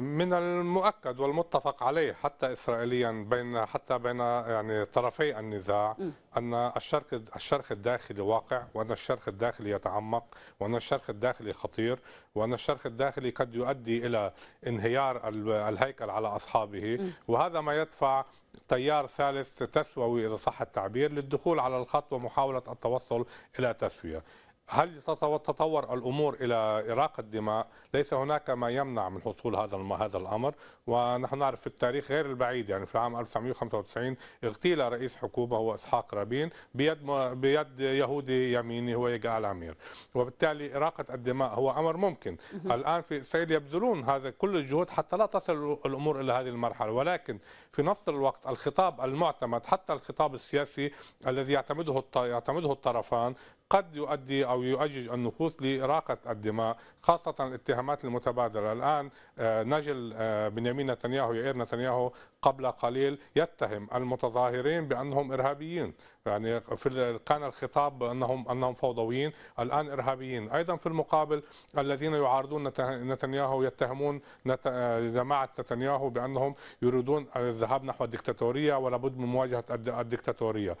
من المؤكد والمتفق عليه حتى إسرائيليا بين حتى بين يعني طرفي النزاع أن الشرخ الشرخ الداخلي واقع، وأن الشرخ الداخلي يتعمق، وأن الشرخ الداخلي خطير، وأن الشرخ الداخلي قد يؤدي إلى انهيار الهيكل على أصحابه، وهذا ما يدفع تيار ثالث تسوي إذا صح التعبير للدخول على الخط ومحاولة التوصل إلى تسوية. هل تتطور الأمور إلى إراقة الدماء؟ ليس هناك ما يمنع من حصول هذا هذا الأمر، ونحن نعرف في التاريخ غير البعيد يعني في عام ألف وتسعمئة وخمسة وتسعين اغتيل رئيس حكومة هو إسحاق رابين بيد بيد يهودي يميني هو يغئال عمير، وبالتالي إراقة الدماء هو أمر ممكن. الآن في إسرائيل يبذلون هذا كل الجهود حتى لا تصل الأمور إلى هذه المرحلة، ولكن في نفس الوقت الخطاب المعتمد حتى الخطاب السياسي الذي يعتمده يعتمده الطرفان قد يؤدي أو يؤجج النفوس لإراقة الدماء، خاصة الاتهامات المتبادلة. الآن نجل بنيامين نتنياهو يائير نتنياهو قبل قليل يتهم المتظاهرين بأنهم إرهابيين، يعني في كان الخطاب بأنهم أنهم فوضويين، الآن إرهابيين. أيضا في المقابل الذين يعارضون نتنياهو يتهمون جماعة نتنياهو بأنهم يريدون الذهاب نحو الدكتاتورية ولابد من مواجهة الدكتاتورية.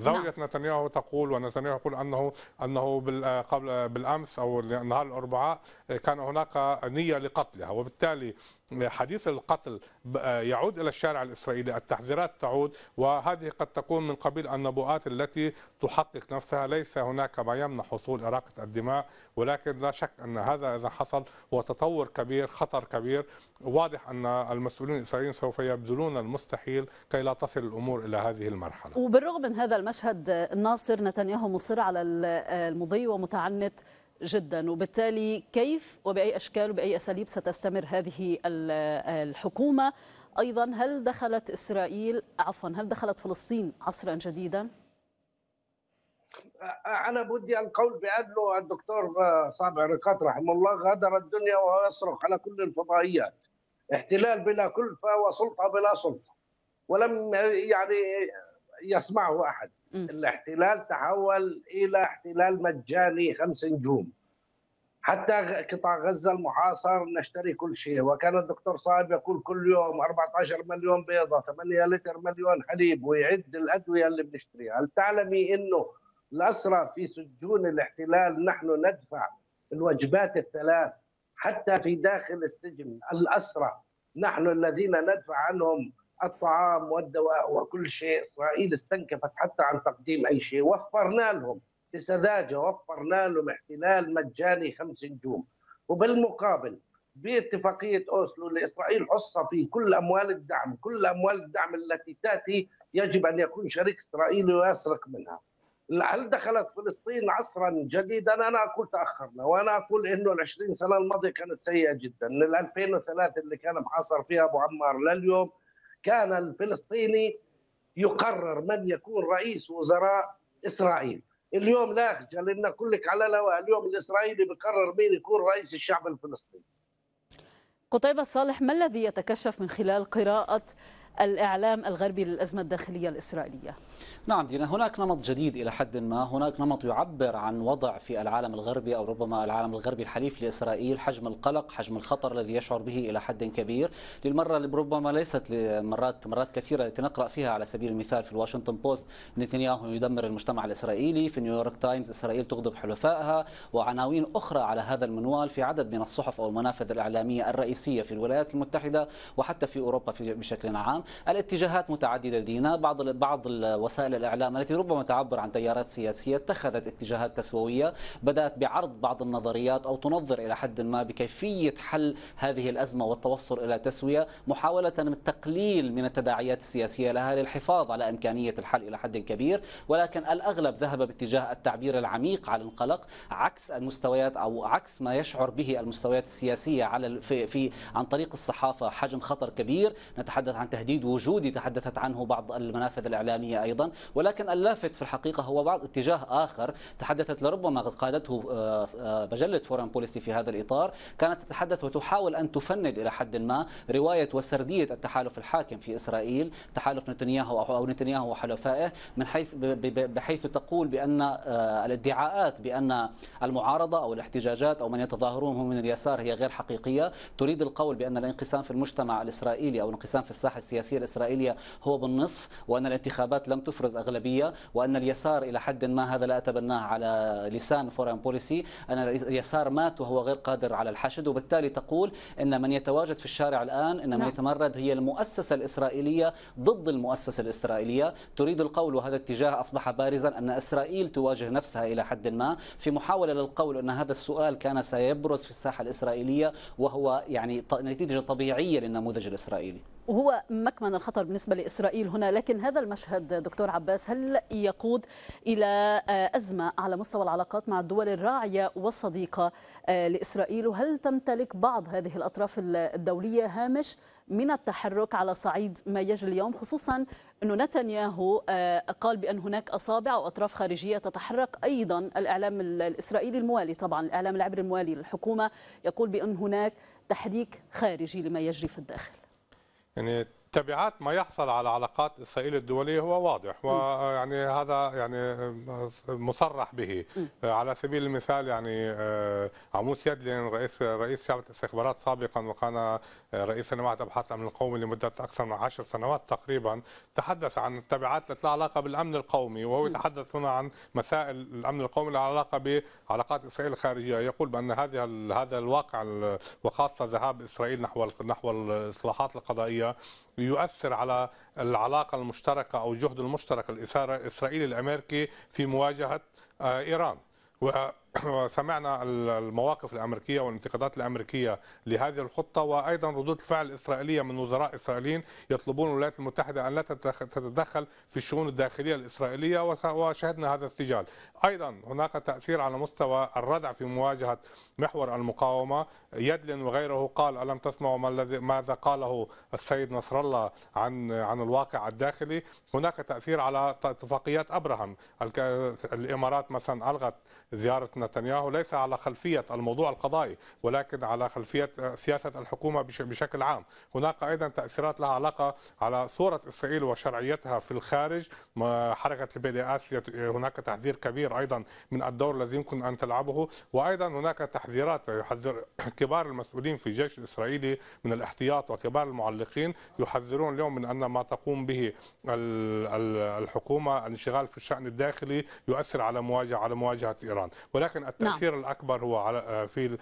زوجة نتنياهو تقول نتنياهو يقول انه انه قبل بالامس او نهار الاربعاء كان هناك نيه لقتلها، وبالتالي حديث القتل يعود الى الشارع الاسرائيلي، التحذيرات تعود، وهذه قد تكون من قبيل النبوءات التي تحقق نفسها. ليس هناك ما يمنع حصول إراقة الدماء، ولكن لا شك ان هذا اذا حصل هو تطور كبير، خطر كبير، واضح ان المسؤولين الاسرائيليين سوف يبذلون المستحيل كي لا تصل الامور الى هذه المرحله. وبالرغم من هذا المشهد ناصر، نتنياهو مصر على المضي ومتعنت جدا، وبالتالي كيف وبأي أشكال وبأي أساليب ستستمر هذه الحكومة؟ أيضا هل دخلت إسرائيل عفوا هل دخلت فلسطين عصرا جديدا؟ أنا بدي القول بأنه الدكتور صائب عريقات رحمه الله غادر الدنيا وهو يصرخ على كل الفضائيات، احتلال بلا كلفة وسلطة بلا سلطة، ولم يعني يسمعه أحد. الاحتلال تحول إلى احتلال مجاني خمس نجوم، حتى قطاع غزة المحاصر نشتري كل شيء. وكان الدكتور صائب يقول كل يوم أربعة عشر مليون بيضة، ثمانية لتر مليون حليب، ويعد الأدوية اللي بنشتريها. هل تعلمي أنه الأسرى في سجون الاحتلال نحن ندفع الوجبات الثلاث؟ حتى في داخل السجن الأسرى نحن الذين ندفع عنهم الطعام والدواء وكل شيء. إسرائيل استنكفت حتى عن تقديم أي شيء. وفرنا لهم بسذاجة، وفرنا لهم احتلال مجاني خمس نجوم. وبالمقابل باتفاقية أوسلو لإسرائيل حصة في كل أموال الدعم، كل أموال الدعم التي تأتي يجب أن يكون شريك إسرائيلي ويسرق منها. هل دخلت فلسطين عصرا جديدا؟ أنا أقول تأخرنا، وأنا أقول إنه العشرين سنة الماضية كانت سيئة جدا، من ألفين وثلاثة اللي كان محاصر فيها أبو عمار لليوم. كان الفلسطيني يقرر من يكون رئيس وزراء إسرائيل. اليوم لا أخجل إن كلك على لواء، اليوم الإسرائيلي بيقرر مين يكون رئيس الشعب الفلسطيني. قتيبة صالح، ما الذي يتكشف من خلال قراءة الإعلام الغربي للأزمة الداخلية الإسرائيلية؟ نعم دينا، هناك نمط جديد إلى حد ما، هناك نمط يعبر عن وضع في العالم الغربي أو ربما العالم الغربي الحليف لإسرائيل، حجم القلق، حجم الخطر الذي يشعر به إلى حد كبير. للمرة ربما ليست مرات مرات كثيرة التي نقرأ فيها، على سبيل المثال في الواشنطن بوست نتنياهو يدمر المجتمع الإسرائيلي، في نيويورك تايمز إسرائيل تغضب حلفائها، وعناوين أخرى على هذا المنوال في عدد من الصحف أو المنافذ الإعلامية الرئيسية في الولايات المتحدة وحتى في أوروبا بشكل عام. الاتجاهات متعددة دينا، بعض بعض وسائل الإعلام التي ربما تعبر عن تيارات سياسية اتخذت اتجاهات تسوية، بدأت بعرض بعض النظريات أو تنظر إلى حد ما بكيفية حل هذه الأزمة والتوصل إلى تسوية، محاولة للتقليل من التداعيات السياسية لها للحفاظ على إمكانية الحل إلى حد كبير. ولكن الأغلب ذهب باتجاه التعبير العميق عن القلق، عكس المستويات أو عكس ما يشعر به المستويات السياسية على في, في عن طريق الصحافة. حجم خطر كبير، نتحدث عن تهديد وجودي تحدثت عنه بعض المنافذ الإعلامية أيضا. ولكن اللافت في الحقيقة هو بعض اتجاه آخر تحدثت لربما قد قادته مجلة فورين بوليسي في هذا الإطار، كانت تتحدث وتحاول أن تفند إلى حد ما رواية وسردية التحالف الحاكم في إسرائيل، تحالف نتنياهو أو نتنياهو وحلفائه، من حيث بحيث تقول بأن الادعاءات بأن المعارضة أو الاحتجاجات أو من يتظاهرون هم من اليسار هي غير حقيقية، تريد القول بأن الانقسام في المجتمع الإسرائيلي أو الانقسام في الساحة السياسية الإسرائيلية هو بالنصف، وأن الانتخابات لم تفرز أغلبية، وأن اليسار إلى حد ما، هذا لا أتبناه على لسان فورين بوليسي، أن اليسار مات وهو غير قادر على الحشد. وبالتالي تقول أن من يتواجد في الشارع الآن، أن من يتمرد هي المؤسسة الإسرائيلية ضد المؤسسة الإسرائيلية. تريد القول، وهذا اتجاه أصبح بارزا، أن إسرائيل تواجه نفسها إلى حد ما في محاولة للقول أن هذا السؤال كان سيبرز في الساحة الإسرائيلية، وهو يعني نتيجة طبيعية للنموذج الإسرائيلي، وهو مكمن الخطر بالنسبة لإسرائيل هنا. لكن هذا المشهد دكتور عباس، هل يقود إلى أزمة على مستوى العلاقات مع الدول الراعية والصديقة لإسرائيل؟ وهل تمتلك بعض هذه الأطراف الدولية هامش من التحرك على صعيد ما يجري اليوم، خصوصا أن نتنياهو قال بأن هناك أصابع وأطراف خارجية تتحرك؟ أيضا الإعلام الإسرائيلي الموالي، طبعا الإعلام العبري الموالي للحكومة، يقول بأن هناك تحريك خارجي لما يجري في الداخل. يعني تبعات ما يحصل على علاقات اسرائيل الدوليه هو واضح، ويعني هذا يعني مصرح به. على سبيل المثال يعني عموس يدلن رئيس رئيس شعبة الاستخبارات سابقا وكان رئيس لمعهد ابحاث الامن القومي لمده اكثر من عشر سنوات تقريبا، تحدث عن التبعات التي لها علاقه بالامن القومي، وهو يتحدث هنا عن مسائل الامن القومي لها علاقه بعلاقات اسرائيل الخارجيه، يقول بان هذه هذا الواقع وخاصه ذهاب اسرائيل نحو نحو الاصلاحات القضائيه يؤثر على العلاقة المشتركة أو الجهد المشترك الإسرائيلي الأمريكي في مواجهة إيران. وسمعنا المواقف الأمريكية والانتقادات الأمريكية لهذه الخطة، وأيضا ردود الفعل الإسرائيلية من وزراء إسرائيليين يطلبون الولايات المتحدة أن لا تتدخل في الشؤون الداخلية الإسرائيلية، وشهدنا هذا الارتجال. أيضا هناك تأثير على مستوى الردع في مواجهة محور المقاومة. يدلن وغيره قال: ألم تسمعوا ماذا قاله السيد نصر الله عن عن الواقع الداخلي؟ هناك تأثير على اتفاقيات أبراهام. الإمارات مثلا ألغت زيارة نتنياهو ليس على خلفية الموضوع القضائي ولكن على خلفية سياسة الحكومة بشكل عام. هناك أيضا تأثيرات لها علاقة على صورة إسرائيل وشرعيتها في الخارج. حركة البي دي اس هناك تحذير كبير أيضا من الدور الذي يمكن أن تلعبه، وأيضا هناك تحذيرات يحذر كبار المسؤولين في الجيش الإسرائيلي من الاحتياط، وكبار المعلقين يحذرون اليوم من أن ما تقوم به الحكومة الانشغال في الشأن الداخلي يؤثر على مواجهة على مواجهة إيران. ولكن التأثير نعم. الأكبر هو على في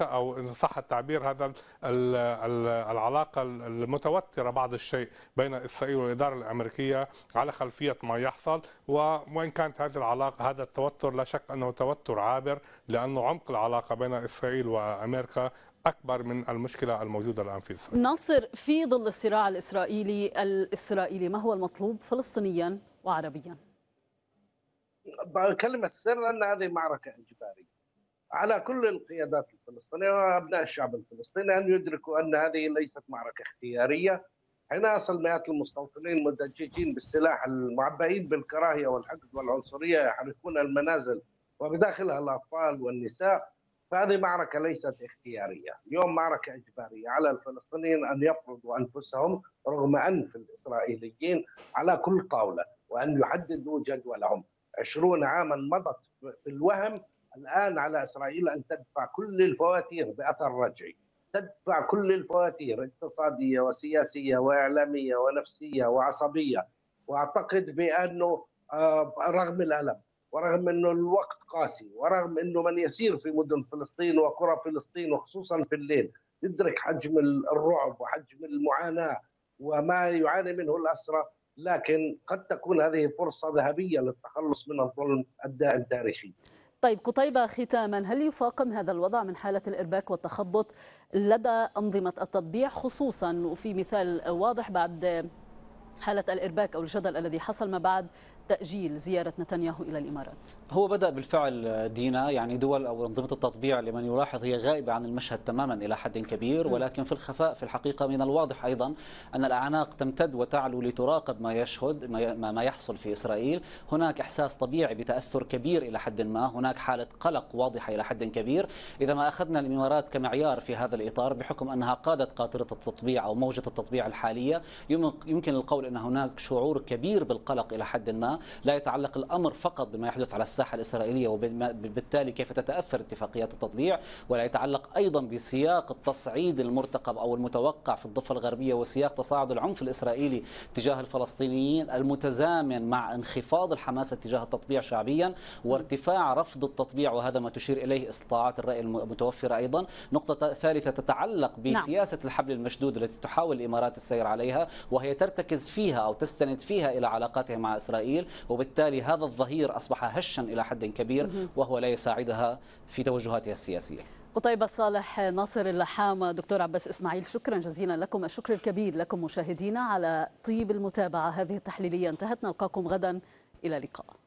أو إن صح التعبير هذا العلاقة المتوترة بعض الشيء بين إسرائيل والإدارة الأمريكية على خلفية ما يحصل، وإن كانت هذه العلاقة هذا التوتر لا شك أنه توتر عابر، لأنه عمق العلاقة بين إسرائيل وأمريكا أكبر من المشكلة الموجودة الآن في إسرائيل. ناصر، في ظل الصراع الإسرائيلي الإسرائيلي ما هو المطلوب فلسطينيا وعربيا؟ بكلمة السر أن هذه معركة إجبارية على كل القيادات الفلسطينية وأبناء الشعب الفلسطيني أن يدركوا أن هذه ليست معركة اختيارية. حين يصل مئات المستوطنين المدججين بالسلاح المعبئين بالكراهية والحقد والعنصرية يحرقون المنازل وبداخلها الأطفال والنساء، فهذه معركة ليست اختيارية، اليوم معركة إجبارية على الفلسطينيين أن يفرضوا أنفسهم رغم أنف الإسرائيليين على كل طاولة وأن يحددوا جدولهم. عشرون عاما مضت في الوهم، الآن على إسرائيل أن تدفع كل الفواتير بأثر رجعي، تدفع كل الفواتير اقتصادية وسياسية وإعلامية ونفسية وعصبية. وأعتقد بأنه رغم الألم ورغم أنه الوقت قاسي ورغم أنه من يسير في مدن فلسطين وقرى فلسطين وخصوصا في الليل يدرك حجم الرعب وحجم المعاناة وما يعاني منه الأسرى، لكن قد تكون هذه فرصة ذهبية للتخلص من الظلم التاريخي. طيب قتيبة، ختاما، هل يفاقم هذا الوضع من حالة الإرباك والتخبط لدى أنظمة التطبيع خصوصا وفي مثال واضح بعد حالة الإرباك أو الجدل الذي حصل ما بعد تأجيل زيارة نتنياهو إلى الإمارات؟ هو بدأ بالفعل دينا، يعني دول أو أنظمة التطبيع لمن يلاحظ هي غائبة عن المشهد تماما إلى حد كبير، ولكن في الخفاء في الحقيقة من الواضح أيضا أن الأعناق تمتد وتعلو لتراقب ما يشهد ما يحصل في إسرائيل. هناك إحساس طبيعي بتأثر كبير إلى حد ما، هناك حالة قلق واضحة إلى حد كبير. إذا ما أخذنا الإمارات كمعيار في هذا الإطار بحكم أنها قادت قاطرة التطبيع أو موجة التطبيع الحالية، يمكن القول أن هناك شعور كبير بالقلق إلى حد ما. لا يتعلق الأمر فقط بما يحدث على الساحة الإسرائيلية وبالتالي كيف تتأثر اتفاقيات التطبيع، ولا يتعلق أيضا بسياق التصعيد المرتقب أو المتوقع في الضفة الغربية وسياق تصاعد العنف الإسرائيلي تجاه الفلسطينيين المتزامن مع انخفاض الحماس تجاه التطبيع شعبيا وارتفاع رفض التطبيع، وهذا ما تشير إليه استطلاعات الرأي المتوفرة. أيضا نقطة ثالثة تتعلق بسياسة الحبل المشدود التي تحاول الإمارات السير عليها، وهي ترتكز فيها أو تستند فيها إلى علاقاتها مع إسرائيل، وبالتالي هذا الظهير أصبح هشا إلى حد كبير وهو لا يساعدها في توجهاتها السياسية. قتيبة صالح، ناصر اللحام، دكتور عباس إسماعيل، شكرا جزيلا لكم. الشكر الكبير لكم مشاهدينا على طيب المتابعة. هذه التحليلية انتهت، نلقاكم غدا، إلى اللقاء.